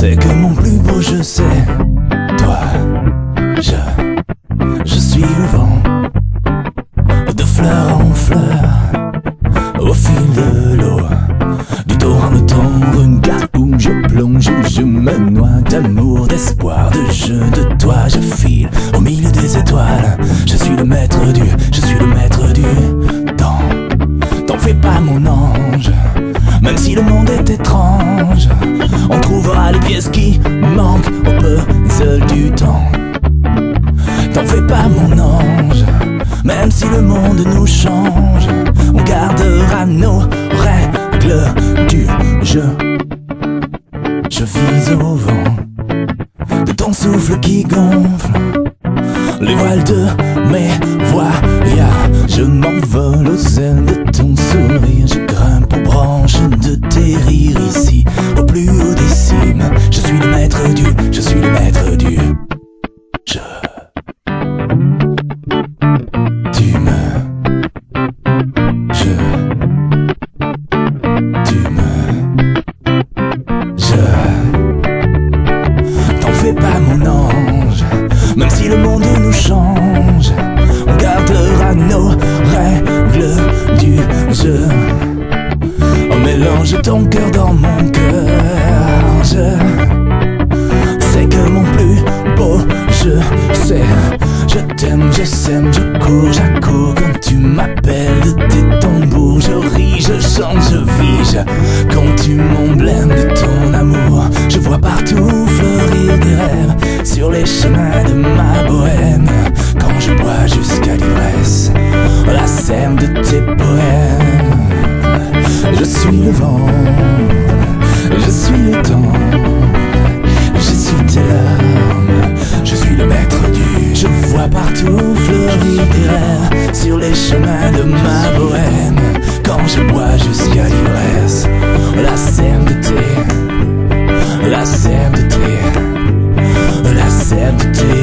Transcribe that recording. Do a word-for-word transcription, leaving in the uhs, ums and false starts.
c'est que mon plus beau jeu c'est toi. Je, je suis le vent, de fleur en fleur, au fil de l'eau, du torrent de ton regard où je plonge, où je me noie d'amour, d'espoir, de jeu, de toi. Je file au milieu des étoiles, je suis le maître du, je suis le maître du temps. T'en fais pas mon ange, même si le monde est étrange, on trouvera les pièces qui manquent au puzzle du temps. T'en fais pas mon ange, même si le monde nous change, on gardera nos règles du jeu. Je vis au vent de ton souffle qui gonfle les voiles de mes voyages. Je m'envole aux ailes de ton sourire, je grimpe aux branches de tes rires ici, au plus haut des cimes. Je suis le maître du, je suis le maître du jeu. Même si le monde nous change, on gardera nos règles du jeu. On mélange ton cœur dans mon cœur. Je sais que mon plus beau jeu c'est je t'aime, je sème, je cours, j'accours quand tu m'appelles de tes tambours. Je ris, je chante, je vis, je continue mon blême de ton amour. Je vois partout fleurir des rêves sur les chemins de ma bohème. Quand je bois jusqu'à l'ivresse la sème de tes poèmes. Je suis le vent, je suis le temps, je suis tes larmes, je suis le maître du. Je vois partout fleurir des rêves sur les chemins de ma bohème. Quand je bois jusqu'à l'ivresse la sème de tes, la sème de tes, la sème de tes.